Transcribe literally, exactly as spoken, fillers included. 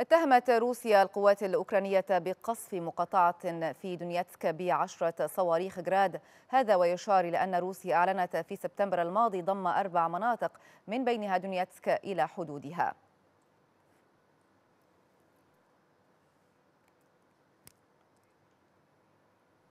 اتهمت روسيا القوات الأوكرانية بقصف مقاطعة في دونيتسك بعشرة صواريخ غراد، هذا ويشار إلى أن روسيا أعلنت في سبتمبر الماضي ضم أربع مناطق من بينها دونيتسك إلى حدودها.